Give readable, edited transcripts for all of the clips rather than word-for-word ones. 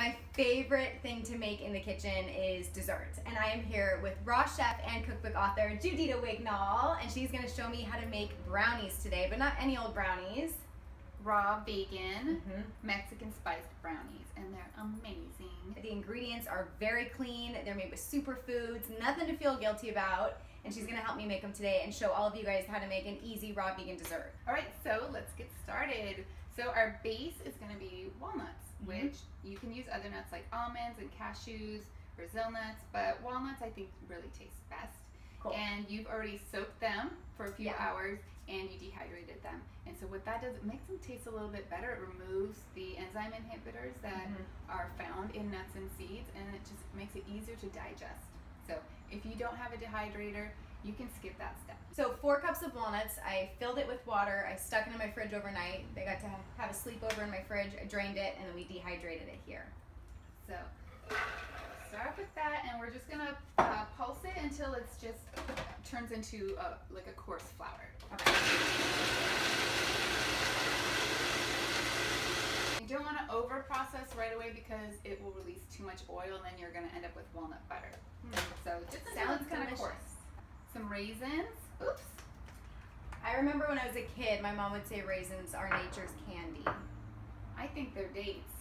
My favorite thing to make in the kitchen is desserts, and I am here with raw chef and cookbook author Judita Wignall, and she's going to show me how to make brownies today, but not any old brownies. Raw bacon, Mexican spiced brownies, and they're amazing. The ingredients are very clean. They're made with superfoods, nothing to feel guilty about, and she's going to help me make them today and show all of you guys how to make an easy raw vegan dessert. All right, so let's get started. So our base is going to be walnuts, which you can use other nuts like almonds and cashews, Brazil nuts, but walnuts I think really taste best. Cool. And you've already soaked them for a few hours and you dehydrated them. And so what that does, it makes them taste a little bit better. It removes the enzyme inhibitors that are found in nuts and seeds, and it just makes it easier to digest. So if you don't have a dehydrator, you can skip that step. So 4 cups of walnuts, I filled it with water, I stuck it in my fridge overnight. They got to have a sleepover in my fridge, I drained it, and then we dehydrated it here. So start with that, and we're just gonna pulse it until it just turns into like a coarse flour. Okay. You don't wanna over process right away because it will release too much oil and then you're gonna end up with walnut butter. So just sounds kind of coarse. Some raisins. Oops. I remember when I was a kid, my mom would say raisins are nature's candy. I think they're dates.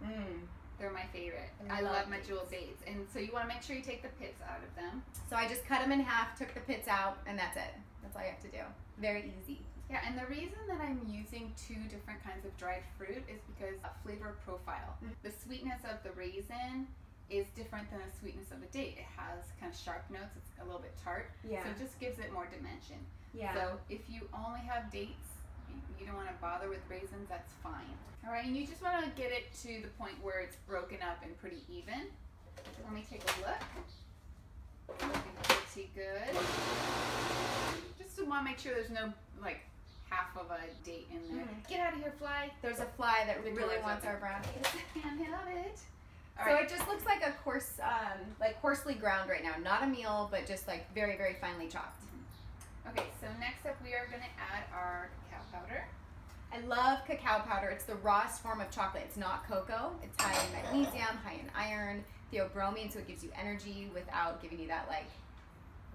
They're my favorite. I love my jewel dates. And so you want to make sure you take the pits out of them. So I just cut them in half, took the pits out, and that's it. That's all you have to do. Very easy. Yeah, and the reason that I'm using 2 different kinds of dried fruit is because of flavor profile. The sweetness of the raisin is different than the sweetness of a date. It has kind of sharp notes, it's a little bit tart, so it just gives it more dimension. So if you only have dates, you don't want to bother with raisins, that's fine. All right, and you just want to get it to the point where it's broken up and pretty even. Let me take a look. Looking pretty good. Just to want to make sure there's no like half of a date in there. Get out of here, fly. There's a fly that really wants our brownies. Can't help it. So it just looks like a coarse, like coarsely ground right now. Not a meal, but just like very, very finely chopped. Okay, so next up we are going to add our cacao powder. I love cacao powder. It's the rawest form of chocolate. It's not cocoa. It's high in magnesium, high in iron, theobromine, so it gives you energy without giving you that like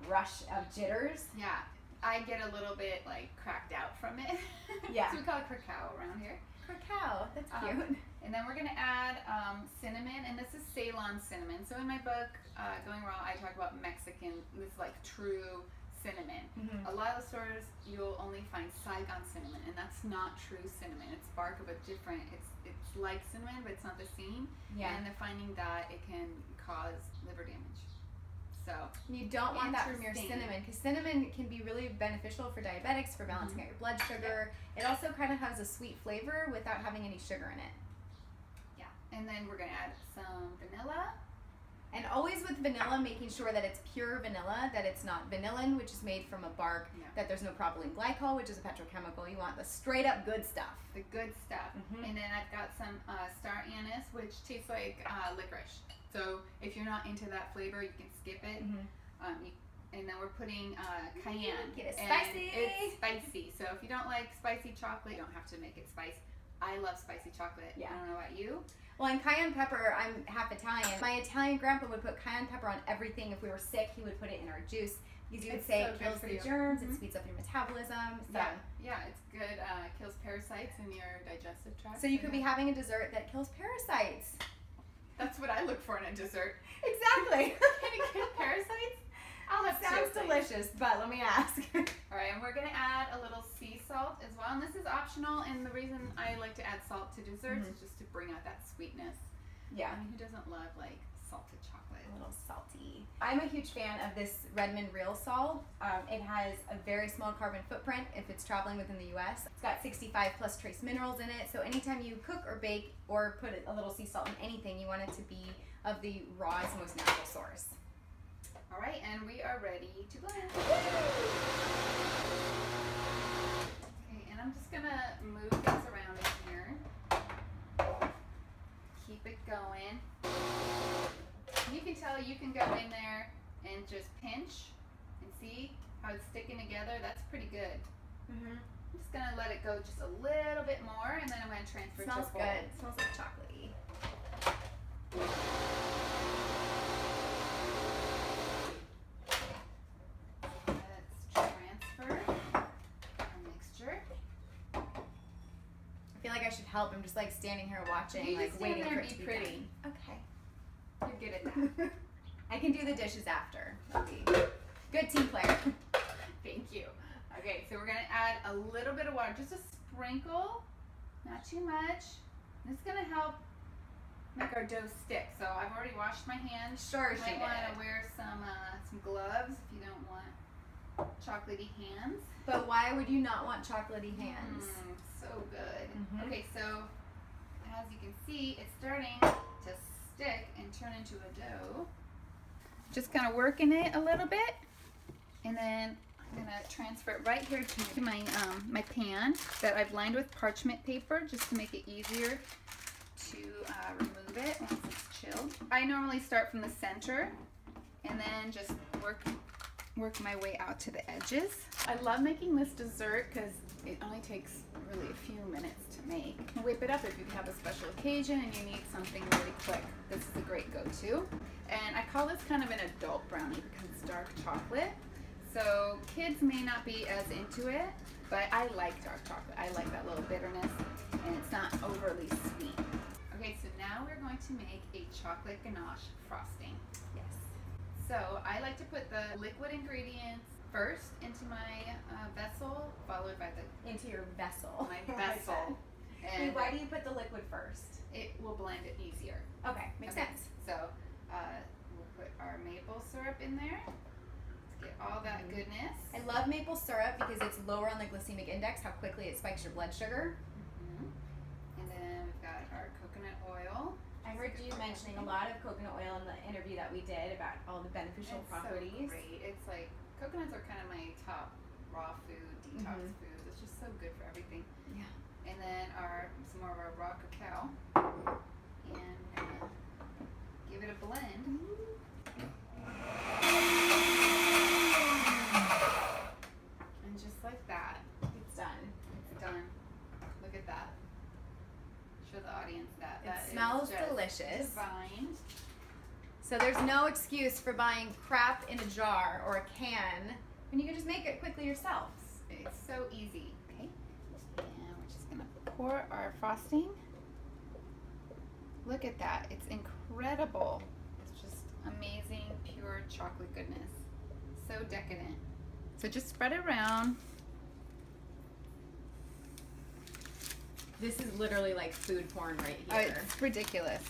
rush of jitters. Yeah, I get a little bit like cracked out from it. So we call it cacao around here. Cacao, that's cute. And then we're going to add cinnamon, and this is Ceylon cinnamon. So in my book, Going Raw, I talk about Mexican, this like true cinnamon. A lot of the stores, you'll only find Saigon cinnamon, and that's not true cinnamon. It's bark of a different, it's like cinnamon, but it's not the same. And they're finding that it can cause liver damage. So you don't want that from your cinnamon, because cinnamon can be really beneficial for diabetics, for balancing out your blood sugar. It also kind of has a sweet flavor without having any sugar in it. And then we're going to add some vanilla. And always with vanilla, making sure that it's pure vanilla, that it's not vanillin, which is made from a bark, that there's no propylene glycol, which is a petrochemical. You want the straight up good stuff. The good stuff. And then I've got some star anise, which tastes like licorice. So if you're not into that flavor, you can skip it. And then we're putting cayenne. Get it spicy. It's spicy. So if you don't like spicy chocolate, you don't have to make it spicy. I love spicy chocolate. I don't know about you. Well, and cayenne pepper, I'm half Italian. My Italian grandpa would put cayenne pepper on everything. If we were sick, he would put it in our juice. Because he would say it kills the germs, it speeds up your metabolism. So. Yeah, it's good. It kills parasites in your digestive tract. So you could be having a dessert that kills parasites. That's what I look for in a dessert. Exactly. Can it kill parasites? I'll have sounds delicious, but let me ask. All right, and we're going to add a little sea salt as well. And this is optional, and the reason I like to add salt to desserts is just to bring out that sweetness. I mean, who doesn't love, like, salted chocolate? A little salty. I'm a huge fan of this Redmond real salt. It has a very small carbon footprint if it's traveling within the U.S. It's got 65 plus trace minerals in it, so anytime you cook or bake or put a little sea salt in anything, you want it to be of the rawest, most natural source. All right, and we are ready to blend. Okay, and I'm just gonna move things around in here. Keep it going. You can tell you can go in there and just pinch and see how it's sticking together. That's pretty good. I'm just gonna let it go just a little bit more, and then I'm gonna transfer it to a bowl. Smells good. It smells like chocolatey. I should help. I'm just like standing here watching, you like waiting for it to be pretty. Done. Okay, you're good at that. I can do the dishes after. Okay. Good team player. Thank you. Okay, so we're gonna add a little bit of water, just a sprinkle, not too much. It's gonna help make our dough stick. So I've already washed my hands. Sure, you might want to wear some gloves if you don't want chocolatey hands. But why would you not want chocolatey hands? So good. Okay, so as you can see, it's starting to stick and turn into a dough. Just kind of working it a little bit, and then I'm gonna transfer it right here to my my pan that I've lined with parchment paper just to make it easier to remove it once it's chilled. I normally start from the center and then just work my way out to the edges. I love making this dessert because it only takes really a few minutes to make. You can whip it up if you have a special occasion and you need something really quick. This is a great go-to. And I call this kind of an adult brownie because it's dark chocolate. So kids may not be as into it, but I like dark chocolate. I like that little bitterness and it's not overly sweet. Okay, so now we're going to make a chocolate ganache frosting. Yes. So I like to put the liquid ingredients first into my vessel, followed by the... Into your vessel. My vessel. And why do you put the liquid first? It will blend it easier. Okay, makes sense. So we'll put our maple syrup in there. Get all that goodness. I love maple syrup because it's lower on the glycemic index, how quickly it spikes your blood sugar. And then we've got our coconut oil. I heard you mentioning a lot of coconut oil in the interview that we did about all the beneficial properties. It's so great. It's like, coconuts are kind of my top raw food, detox food. It's just so good for everything. Yeah. And then some more of our raw cacao. And give it a blend. And just like that. It's done. It's done. Look at that. Show the audience that. It smells delicious. Divine. So there's no excuse for buying crap in a jar or a can when you can just make it quickly yourselves. It's so easy. Okay. And we're just gonna pour our frosting. Look at that. It's incredible. It's just amazing, pure chocolate goodness. So decadent. So just spread it around. This is literally like food porn right here. Oh, it's ridiculous.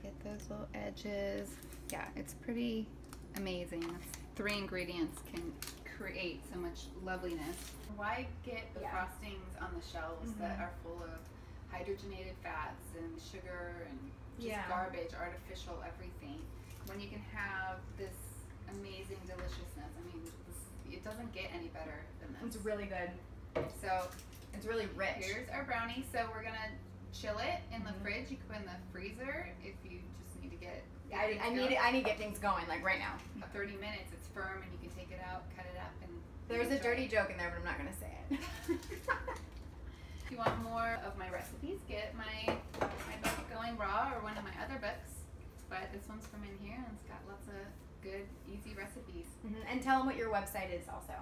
Get those little edges. Yeah, it's pretty amazing. Three ingredients can create so much loveliness. Why get the frostings on the shelves that are full of hydrogenated fats and sugar and just garbage, artificial everything, when you can have this amazing deliciousness? I mean, it doesn't get any better than this. It's really good. So it's really rich. Here's our brownie. So we're gonna chill it in the fridge. You can put it in the freezer if you just need to get. I need to get things going like right now. About 30 minutes. It's firm and you can take it out, cut it up, and. There's a dirty joke in there, but I'm not gonna say it. If you want more of my recipes, get my book Going Raw or one of my other books. But this one's from in here and it's got lots of good, easy recipes. And tell them what your website is also.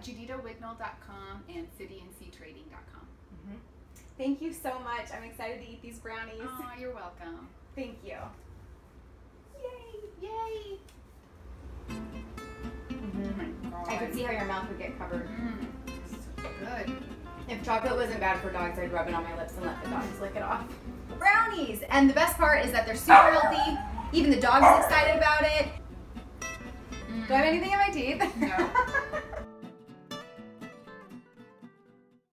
juditawignall.com and cityandctrading.com. Thank you so much. I'm excited to eat these brownies. Oh, you're welcome. Thank you. Yay! Yay! Oh my God. I could see how your mouth would get covered. So good. If chocolate wasn't bad for dogs, I'd rub it on my lips and let the dogs lick it off. Brownies! And the best part is that they're super healthy. Even the dogs are excited about it. Do I have anything in my teeth? No.